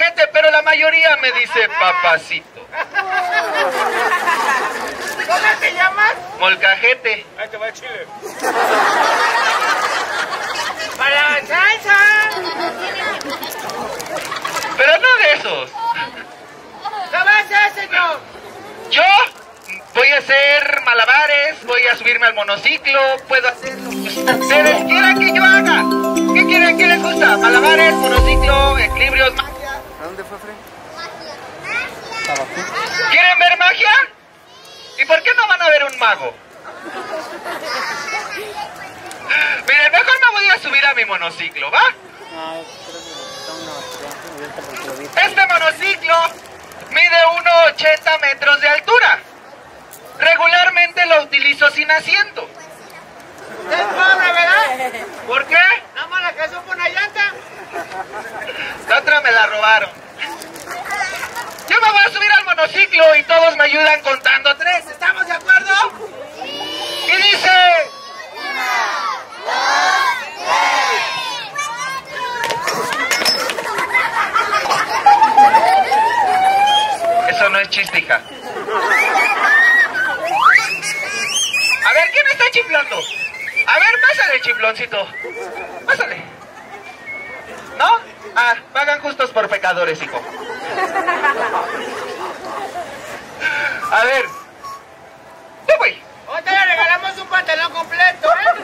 gente, pero la mayoría me dice papacito. ¿Cómo te llamas? Molcajete. Ahí te va el chile. ¡Para la salsa! Pero no de esos. ¿Qué vas a hacer, señor? ¿Yo? Voy a hacer malabares, voy a subirme al monociclo, puedo hacer lo que ustedes quieran que yo haga. ¿Qué quieren? ¿Qué les gusta? Malabares, monociclo, equilibrios, magia. ¿A dónde fue, Fred? Magia. ¿Quieren ver magia? ¿Y por qué no van a ver un mago? Miren, mejor me voy a subir a mi monociclo, ¿va? Este monociclo mide 1,80 metros de altura. Regularmente lo utilizo sin asiento. Es pobre, ¿verdad? ¿Por qué? Nada más la casó por una llanta. La otra me la robaron. Yo me voy a subir al monociclo y todos me ayudan contando tres. ¿Estamos de acuerdo? Sí. Y dice... 1, 2, 3. Eso no es chiste, hija. A ver, ¿quién está chiflando? A ver, pásale, chifloncito. Pásale. ¿No? Ah, pagan justos por pecadores, hijo. A ver. Yo voy. Ahorita le regalamos un pantalón completo, ¿eh?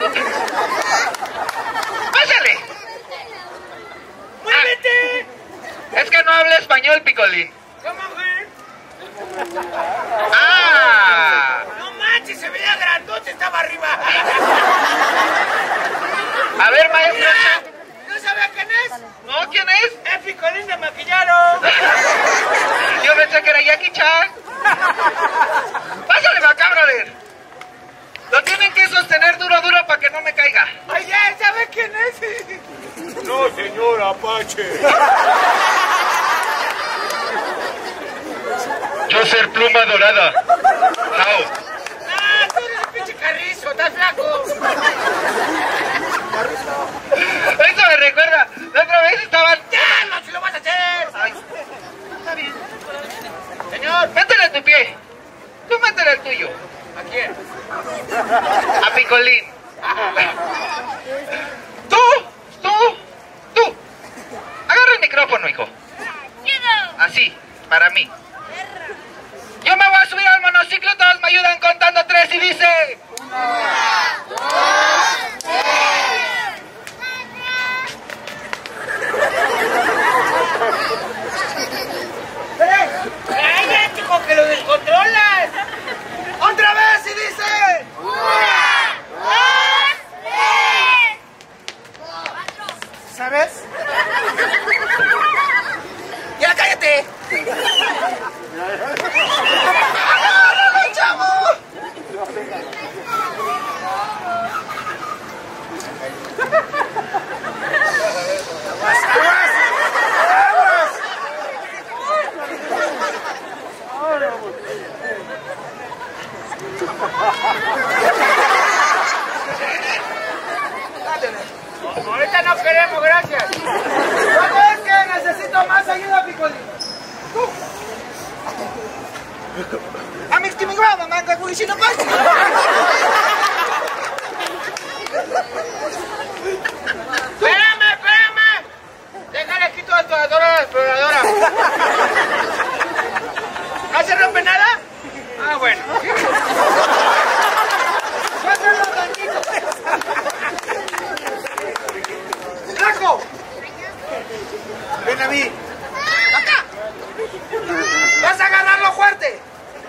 ¡Pásale! ¡Muévete! Ah, es que no habla español, Pikolín. ¿Cómo, güey? ¡Ah! Si se veía grandote, estaba arriba. A ver, maestra. ¿No sabes quién es? No, ¿quién es? Es Pikolín de Maquillaro. Yo pensé que era Jackie Chan. Pásale, macabro, a ver. Lo tienen que sostener duro, duro para que no me caiga. Oye, ¿sabes quién es? No, señor Apache. Yo ser pluma dorada. Chao. Carrizo, estás flaco. Eso me recuerda. La otra vez estaban. ¡Ya! ¡No se lo vas a hacer! Ay. Está bien. Señor, métele tu pie. Tú métele el tuyo. ¿A quién? A Pikolín. Tú. Agarra el micrófono, hijo. Así, para mí. Yo me voy a subir al monociclo, todos me ayudan contando tres y dice... 1, 2, 3. ¡Ay, ya, chico, que lo descontrolas! ¡Otra vez y dice! 1, 2, 3. ¿Sabes? ¡Ya cállate! ¡Agárralo, chavo! ¡Aguas, aguas! ¡Aguas! Ahorita no queremos, gracias. ¿Cuándo es que necesito más ayuda, Pikolín? I'm extremely wrong, I'm not going to wish you the best. Espérame. Déjale aquí toda tu adora la exploradora. ¿No se rompe nada? Ah, bueno. Pásalo tantito. ¡Flaco! Ven a mí. ¡Acá! ¡Vas a agarrarlo fuerte!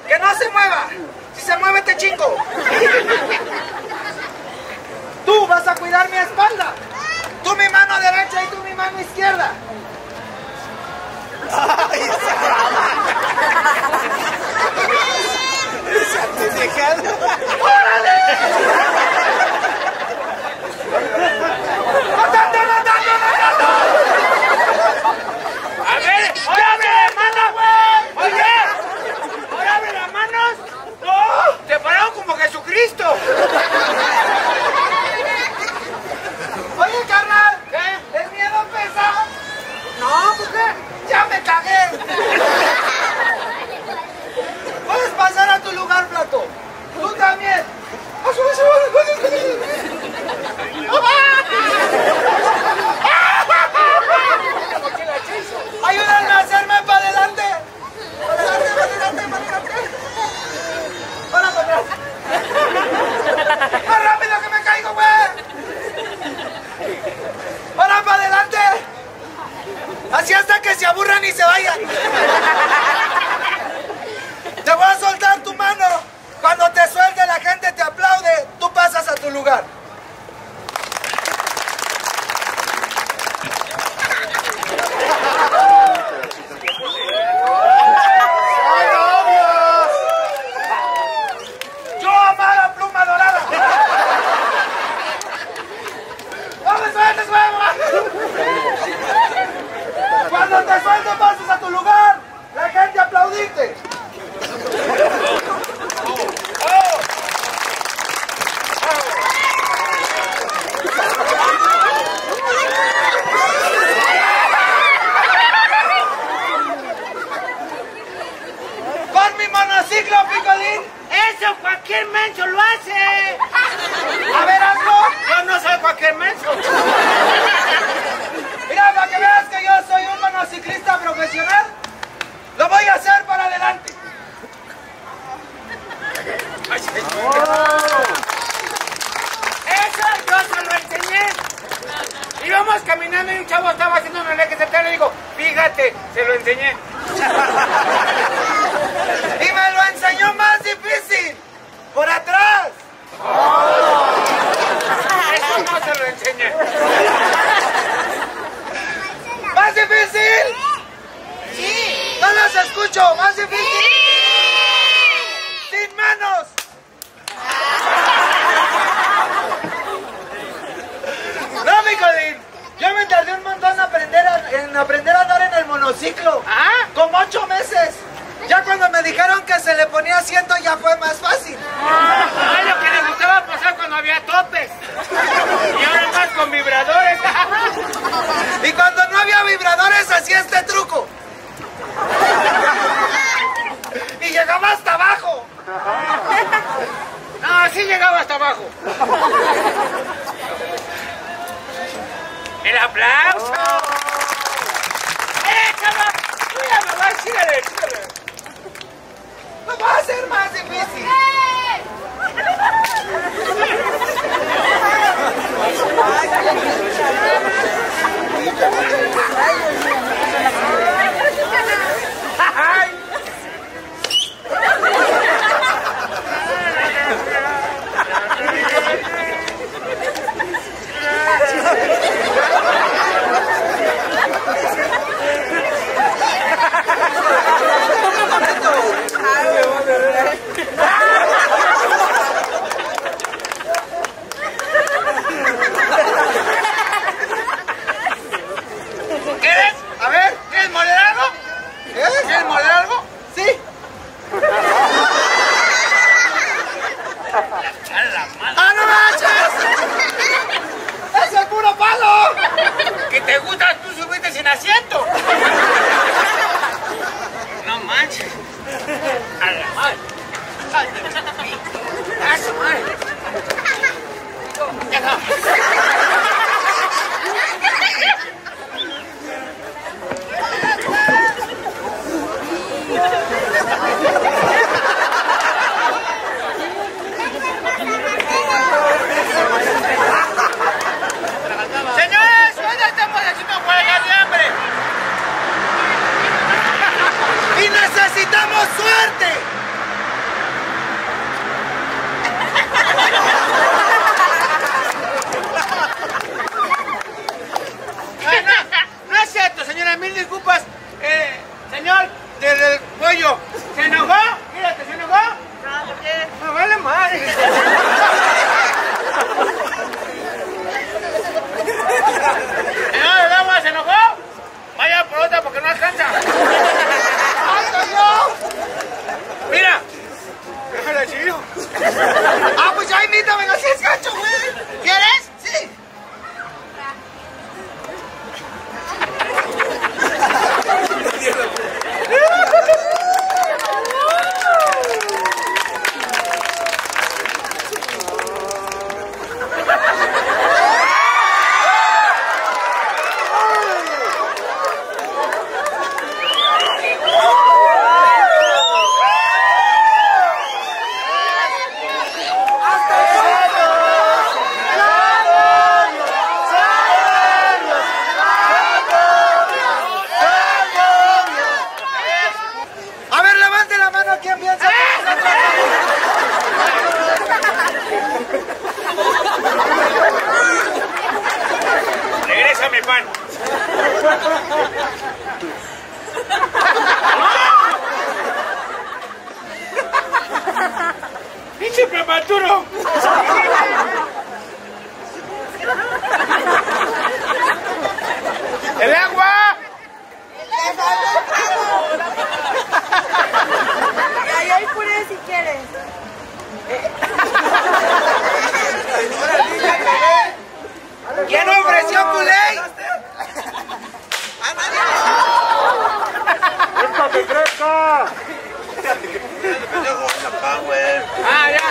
¡Que no se mueva! ¡Si se mueve te chingo! ¡Tú vas a cuidar mi espalda! ¡Tú mi mano derecha y tú mi mano izquierda! ¡Ay, esa mamá! ¡Órale! ¡No! ¡A ver! ¡Órale! ¡Te pararon como Jesucristo! Oye, carnal, ¿qué? ¿El miedo pesa? No, ¿por qué? ¡Ya me cuando pases a tu lugar, la gente aplaudite. ¡Con mi monociclo, Pikolín! ¡Eso cualquier menso lo hace! A ver, hazlo. Yo no soy cualquier menso. Mira, para que veas que yo soy un monociclista profesional, lo voy a hacer para adelante. Eso yo se lo enseñé. Íbamos caminando y un chavo estaba haciendo una ley que se te le digo, fíjate, se lo enseñé. Y me lo enseñó más difícil, por atrás. Eso no se lo enseñé. ¿Más difícil? Sí. No los escucho. ¿Más difícil? Sí. Sin manos. No, Pikolín. Yo me tardé un montón en aprender a andar en el monociclo. ¿Ah? Como 8 meses. Ya cuando me dijeron que se le ponía asiento ya fue más fácil. Es lo que les gustaba pasar cuando había topes. Y ahora más con vibradores. Y cuando no había vibradores hacía este truco. Y llegaba hasta abajo. No, así llegaba hasta abajo. ¡El aplauso! ¡Échalo! ¡Mira, mamá! ¡Sígale! ¡Sígale! ¡Lo va a hacer más difícil! ¡El agua! ¡El agua! ¿Quién ofreció culé? ¡A nadie! ¡Esta que crezca! ¡Ah, ya!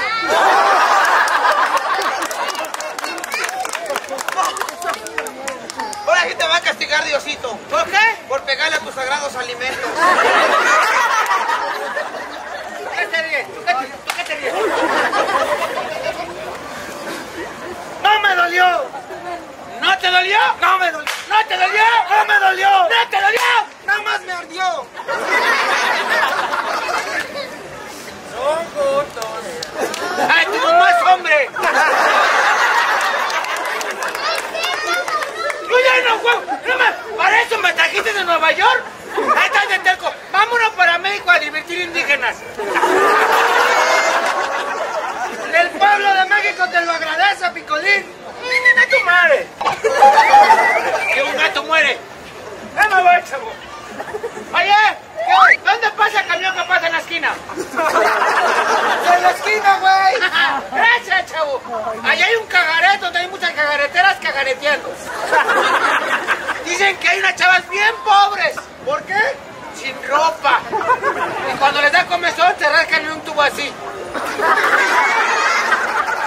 Ahora sí te va a castigar Diosito. ¿Por qué? Por pegarle a tus sagrados alimentos. ¿Tú qué te ríes? ¿Tú qué te ríes? ¡No me dolió! ¿No te dolió? ¡No me dolió! ¿No te dolió? ¡No me dolió! ¡No te dolió! ¡Nada más me ardió! Son gustos. ¡Ay, tú no más, hombre! No, para eso me trajiste de Nueva York. Ahí estás de Telco. Vámonos para México a divertir indígenas. El pueblo de México te lo agradece, Pikolín. ¡Nina tu madre! Que un gato muere. ¡No me voy, chavo! Oye, ¿dónde pasa el camión que pasa en la esquina? ¡En la esquina, güey! ¡Gracias, chavo! Allá hay un cagaret donde hay muchas cagareteras cagareteando. Dicen que hay unas chavas bien pobres. ¿Por qué? Sin ropa. Y cuando les da comezón, se rascan en un tubo así.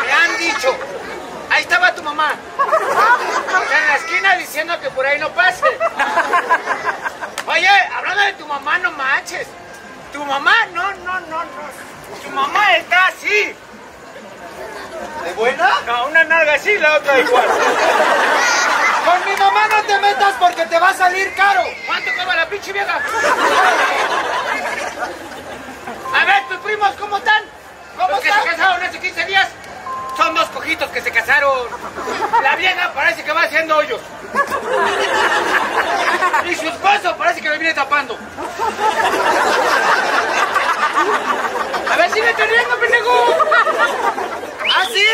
Me han dicho. Ahí estaba tu mamá. En la esquina diciendo que por ahí no pase. Oye, hablando de tu mamá, no manches. Tu mamá, no. Tu mamá está así. ¿De buena? No, una nalga así, la otra igual. Con mi mamá no te metas porque te va a salir caro. ¿Cuánto cobra la pinche vieja? A ver, tus primos, ¿cómo están? ¿Cómo están? Que se casaron hace 15 días. Son dos cojitos que se casaron. La vieja parece que va haciendo hoyos. Y su esposo parece que me viene tapando. A ver si me estoy riendo, pendejo. ¿Ah, sí?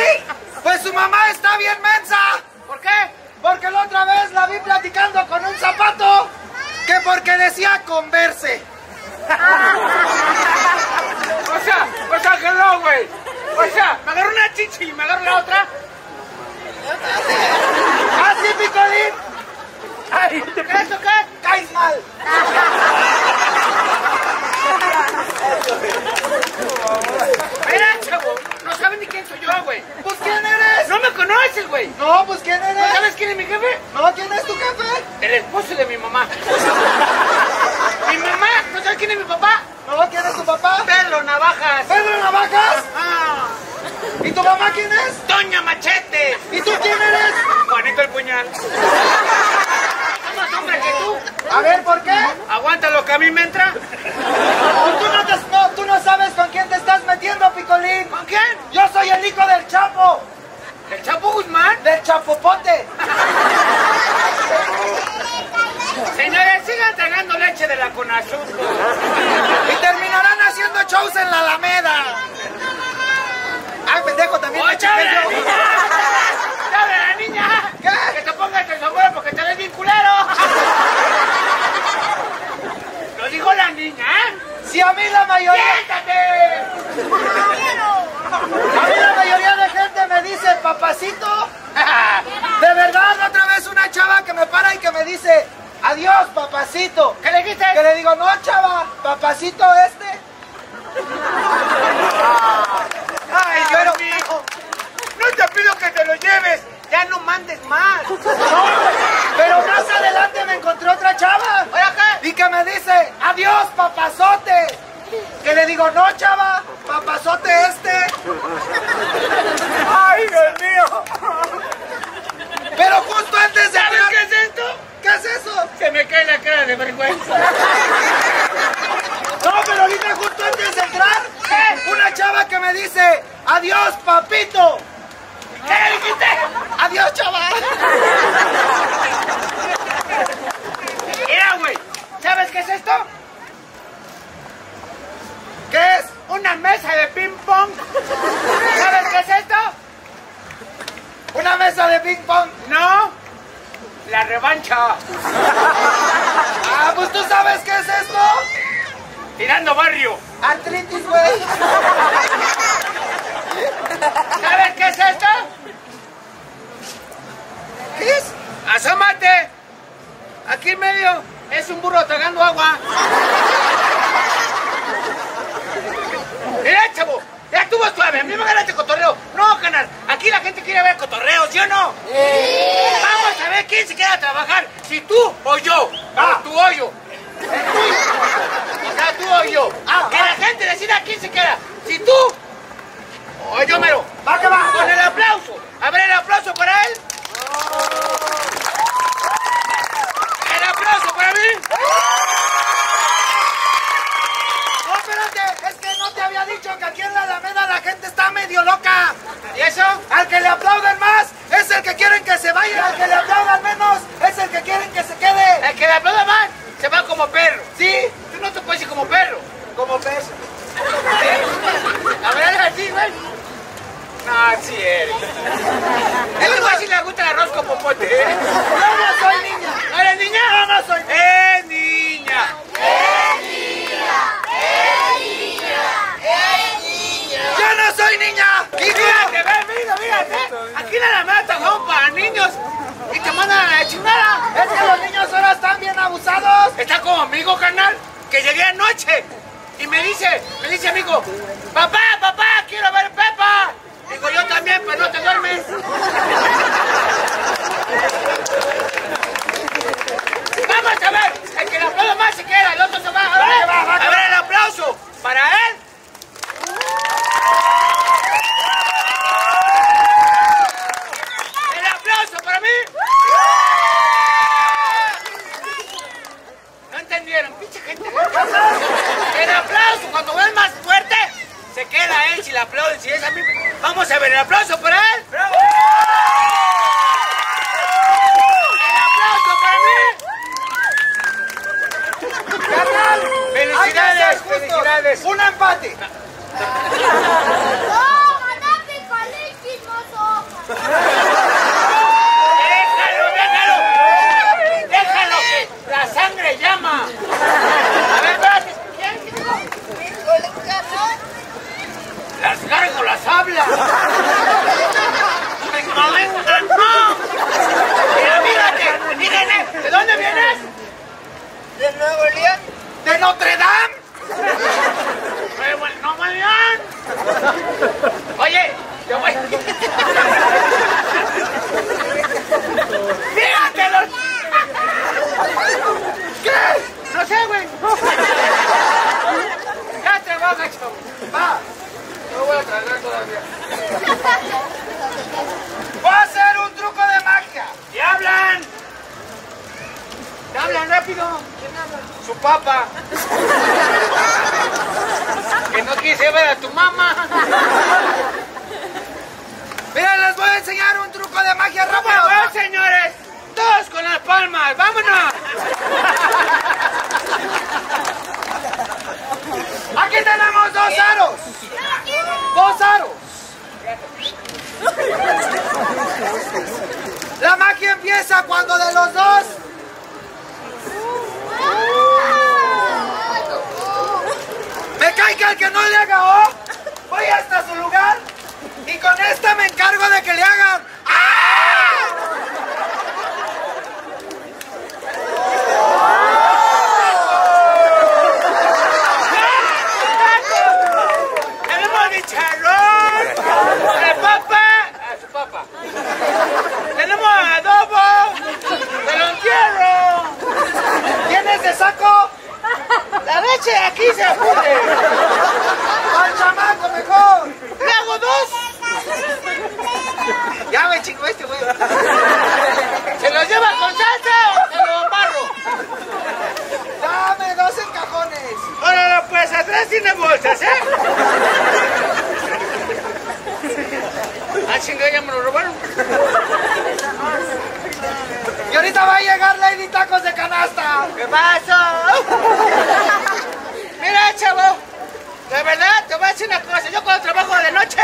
Pues su mamá está bien mensa. ¿Por qué? Porque la otra vez la vi platicando con un zapato que porque decía Converse. O sea, que no, güey. O sea, me agarró una chichi y me agarró la otra. ¿Ah, sí, Pikolín? Ay, ¿eso qué? ¡Caes mal! Mira, chavo, no saben ni quién soy yo, güey. Pues, ¿quién eres? No me conoces, güey. No, pues, ¿quién eres? ¿No sabes quién es mi jefe? No, ¿quién es tu jefe? El esposo de mi mamá. ¿Mi mamá? ¿No sabes quién es mi papá? No, ¿quién es tu papá? Pedro Navajas. ¿Pedro Navajas? Ajá. ¿Y tu mamá quién es? Doña Machete. ¿Y tú quién eres? Juanito el Puñal. Hombre que tú. A ver, ¿por qué? Aguanta lo que a mí me entra. Tú no sabes con quién te estás metiendo, Pikolín. ¿Con quién? Yo soy el hijo del Chapo. ¿Del Chapo Guzmán? Del Chapopote. Señores, sigan tragando leche de la Conajusto. Y terminarán haciendo shows en la Alameda. Ay, pendejo, también. ¡Oh, ¡Chave la niña! ¿Qué? Que te pongas el sombrero porque te ves bien culero. Lo dijo la niña, ¿eh? Si a mí la mayoría... ¡Siéntate! A mí la mayoría de gente me dice, papacito. De verdad, la otra vez una chava que me para y que me dice, adiós, papacito. ¿Qué le dijiste? Que le digo, no, chava, papacito este. Ay, pero... No te pido que te lo lleves, ya no mandes más. No, pero más adelante me encontré otra chava. Y que me dice, adiós, papazote. Que le digo, no, chava, papazote este. Ay, Dios mío. Pero justo antes de... ¿Sabes qué es esto? ¿Qué es eso? Se me cae la cara de vergüenza. No, pero ahorita justo antes de entrar, una chava que me dice, adiós, papito. ¿Qué le dijiste? Adiós, chaval. Mira, güey, ¿sabes qué es esto? ¿Qué es? Una mesa de ping-pong. ¿Sabes qué es esto? ¿Una mesa de ping-pong? No, la revancha. Ah, pues tú sabes qué es esto. Tirando barrio. Artritis, güey. ¿Sabes qué es esto? ¿Qué ¿Ves? ¡Asómate! Aquí en medio es un burro tragando agua. Mira, chavo, ya tuvo suave, a mí me ganaste cotorreo. No, canal, aquí la gente quiere ver cotorreo, ¿sí o no? Sí. Vamos a ver quién se queda a trabajar, si tú o yo. Ah, tu hoyo. O sea, tú o yo. Ah, que la gente decida quién se queda, si tú o yo mero. Va que va. Con el aplauso. A ver el aplauso para él. El aplauso para mí. No, espérate, es que no te había dicho que aquí en la Alameda la gente está medio loca. ¿Y eso? Al que le aplauden más es el que quieren que se vaya. Al que le aplaudan menos es el que quieren que se quede. El que le aplauda más se va como perro. ¿Sí? Tú no te puedes ir como perro. Como perro. A ver, así, güey. No, sí eres. Es igual si le gusta el arroz con popote, ¿eh? No soy niña. ¿No eres niña? No soy niña. ¡Es niña! ¡Es niña! ¡Es niña! ¡Es niña! ¡Yo no soy niña! Y fíjate, ven, mira. Aquí la mata son para niños. Y te mandan a la chingada. Es que los niños ahora están bien abusados. Está conmigo, carnal, que llegué anoche. Y me dice amigo, papá, quiero ver Pepa. Digo, yo también, pues no te duermes. Vamos a ver, el que le aplaude más se queda, el otro se va. A ver el aplauso para él. El aplauso para mí. No entendieron, pinche gente. El aplauso, cuando ven más fuerte, se queda él, si le aplauden, si es a mí. Vamos a ver, el aplauso para él. ¡Bravo! ¡El aplauso para mí! ¡Carnal! ¡Felicidades! ¡Felicidades! ¡Un empate! ¡No! ¡Ganá Pikolín, chismoso! ¡Déjalo! ¡Déjalo! ¡La sangre llama! A ver, espérate. Las gárgolas hablan. Me comentan, no. Mira, mírate, díganle, ¿de dónde vienes? De Nuevo León. ¿De Notre Dame? Nuevo León. Oye, yo voy. Fíjate los... ¿Qué? No sé, güey. Ya trabaja, chavo. Va. No voy a tragar todavía. Voy a hacer un truco de magia. ¡Y hablan! ¡Te hablan rápido! ¿Quién habla? Su papá. Que no quise ver a tu mamá. Mira, les voy a enseñar un truco de magia rápido. ¡Vámonos, señores! ¡Todos con las palmas! ¡Vámonos! ¡Aquí tenemos dos aros! ¡Dos aros! La magia empieza cuando de los dos... Me cae que al que no le haga O, voy hasta su lugar y con esta me encargo de que le hagan... Tenemos adobo, te lo entierro. ¿Tienes de saco? La leche de aquí se apunte. Al chamaco mejor. ¿Le hago dos? Ya me chingó este güey. ¿Se lo lleva con salsa o se lo barro? Dame dos encajones. Ahora pues atrás tiene bolsas, ¿eh? Ah, chingada, ya me lo robaron. Y ahorita va a llegar Lady Tacos de Canasta. ¿Qué pasó? Mira, chavo, de verdad te voy a decir una cosa. Yo cuando trabajo de noche,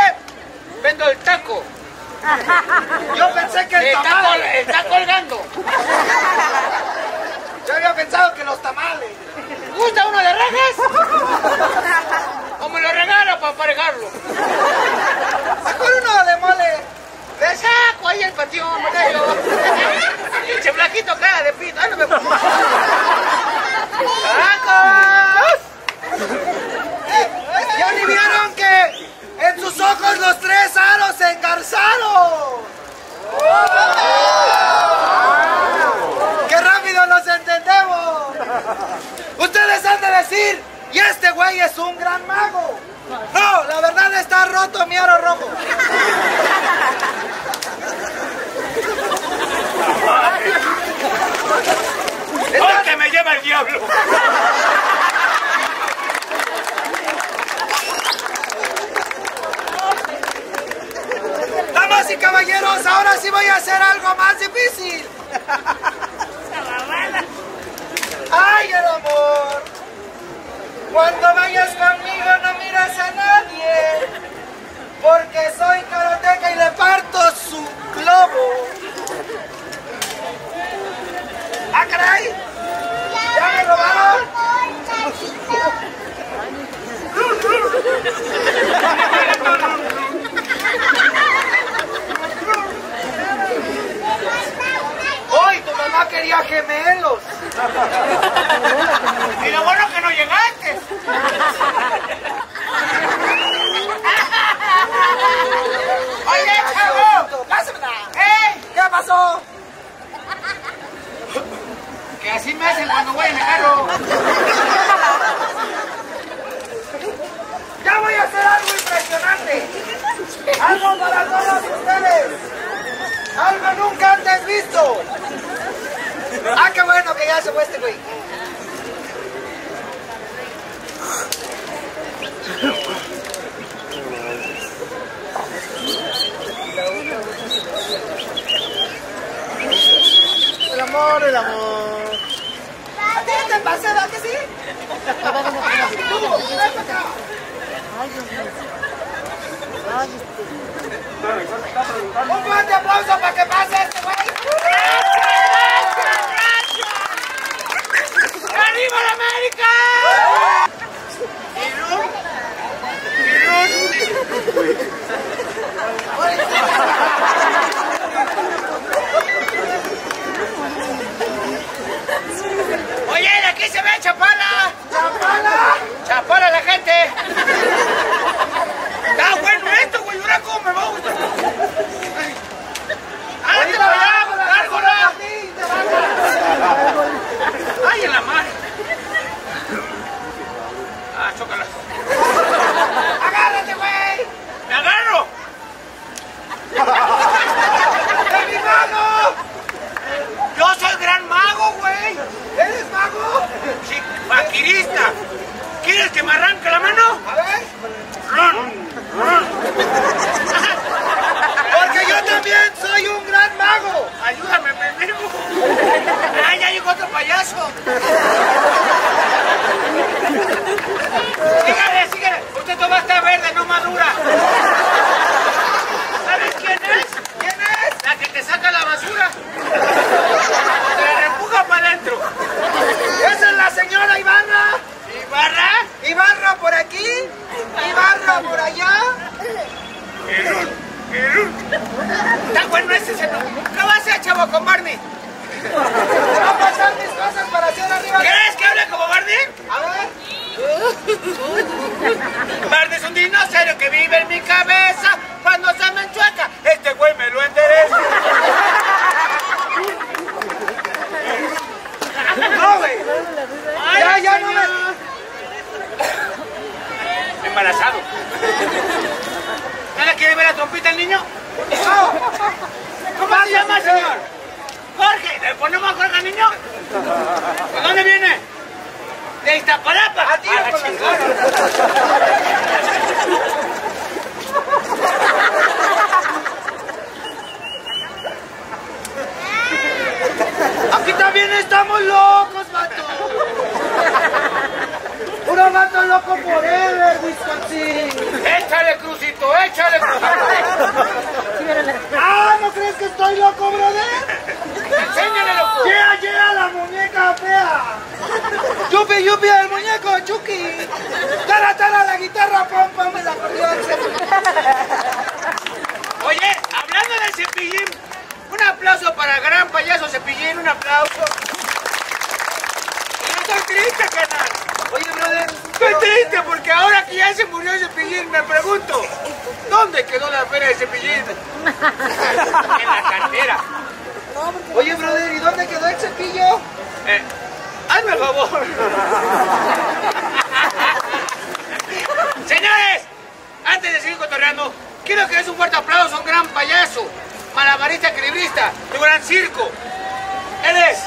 vendo el taco. Yo pensé que el tamal está colgando. Yo había pensado que los tamales. ¿Gusta uno de rajas? ¿O me lo regala para parejarlo? Mejor uno de mole. ¿Ves? saco ahí al panteón, ¿verdad? Yo, pinche flaquito, cara de pito, ándame por favor. ¡Tacos! ¿Ya ni vieron que en sus ojos los tres aros se engarzaron? ¡Qué rápido nos entendemos! Ustedes han de decir, y este güey es un gran mago. No, la verdad está roto mi aro rojo. ¡Oh, que me lleva el diablo! Damas y caballeros, ahora sí voy a hacer algo más difícil. ¡Ay, el amor! Cuando vayas conmigo no miras a nadie, porque soy karateka y le parto su globo. ¡Ah, caray! ¡Ya me robaron! ¡Hoy tu mamá quería gemelos! Y lo bueno que no llegaste. Oye, chavo, pásamela. ¿Qué pasó? Que así me hacen cuando voy en el carro. Ya voy a hacer algo impresionante. Algo para todos ustedes. Algo nunca antes visto. Ah, qué bueno que ya se fue este güey. El amor, el amor. ¿A ti te pasa, va que sí? ¡Ay, tú! ¡Ven para acá! ¡Ay, Dios mío! ¡Ay, Dios mío! ¡Un fuerte aplauso para que pase este güey! ¡Arriba la América! ¡Pirón! ¡Pirón! Oye, de aquí se ve Chapala. ¡Chapala! ¡Chapala la gente! ¡Está bueno esto, güey! ¡Ahora cómo me va a gustar! ¡Ándate para allá! ¡Cárgola! ¡Ay, en la madre! Ah, chócala. ¡Agárrate, güey! ¡Me agarro! ¡De mi mano! ¡Yo soy gran mago, güey! ¿Eres mago? Sí, vaquirista. ¿Quieres que me arranque la mano? A ver. Porque yo también soy un gran mago. Ayúdame, pendejo. ¡Ah, ya llegó otro payaso! Sígale, sígale. Usted toma esta verde, no madura. ¿Sabes quién es? ¿Quién es? La que te saca la basura. Te repuja para adentro. Esa es la señora Ibarra. ¿Ibarra? Ibarra por aquí. Ibarra por allá. Está bueno ese señor. ¿Qué va a hacer, chavo, con Barney? Te va a pasar mis cosas para hacer arriba. ¿Quieres que hable como Barney? A ver. Barney es un dinosaurio que vive en mi cabeza. Cuando se me enchueca, este güey me lo endereza. No, güey. Ya, no me... Embarazado. ¿No le quiere ver la trompita al niño? No. ¿Cómo se llama, señor? Jorge. ¿Le ponemos Jorge al niño? ¿De dónde viene? ¡De Iztaparapa! ¡A ti no con las manos! ¡Aquí también estamos locos, vato! ¡Uno vato loco por él, Wisconsin! ¡Échale, Crucito! ¡Échale, Crucito! ¡Ah! ¿No crees que estoy loco, brother? ¡Enséñale, loco! ¡Llega, llega la muñeca fea! ¡Yupi, yupi, el muñeco, Chucky! ¡Tara, tara, la guitarra, pom, pom, el acordeón! Oye, hablando de Cepillín. muy triste porque ahora que ya se murió Cepillín, me pregunto, ¿dónde quedó la feria de Cepillín? En la cartera. Oye, brother, ¿y dónde quedó el cepillo? Hazme el favor. Señores, antes de seguir cotorreando, quiero que des un fuerte aplauso a un gran payaso, malabarista, equilibrista, de un gran circo. Él es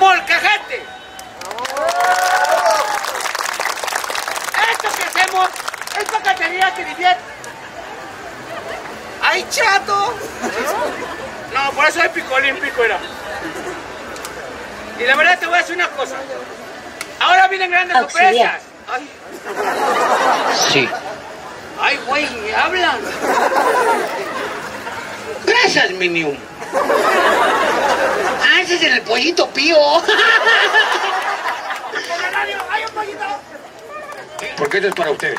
Molcajete. Esto que hacemos es para categoría que divierte. ¡Ay, chato! No, por eso es Pikolín, Pico era. Y la verdad te voy a decir una cosa. Ahora vienen grandes sorpresas. Ay. Sí. Ay, güey, me hablan. Gracias, Minium. Ah, ese es el pollito pío. ¡Hay un pollito! Porque esto es para ustedes.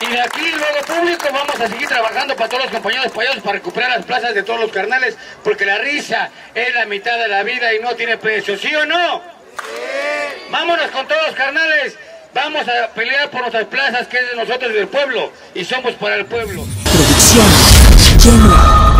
Y de aquí, luego público, vamos a seguir trabajando para todos los compañeros payasos para recuperar las plazas de todos los carnales, porque la risa es la mitad de la vida y no tiene precio, ¿sí o no? Sí. Vámonos con todos los carnales, vamos a pelear por nuestras plazas, que es de nosotros y del pueblo, y somos para el pueblo. Producción llena.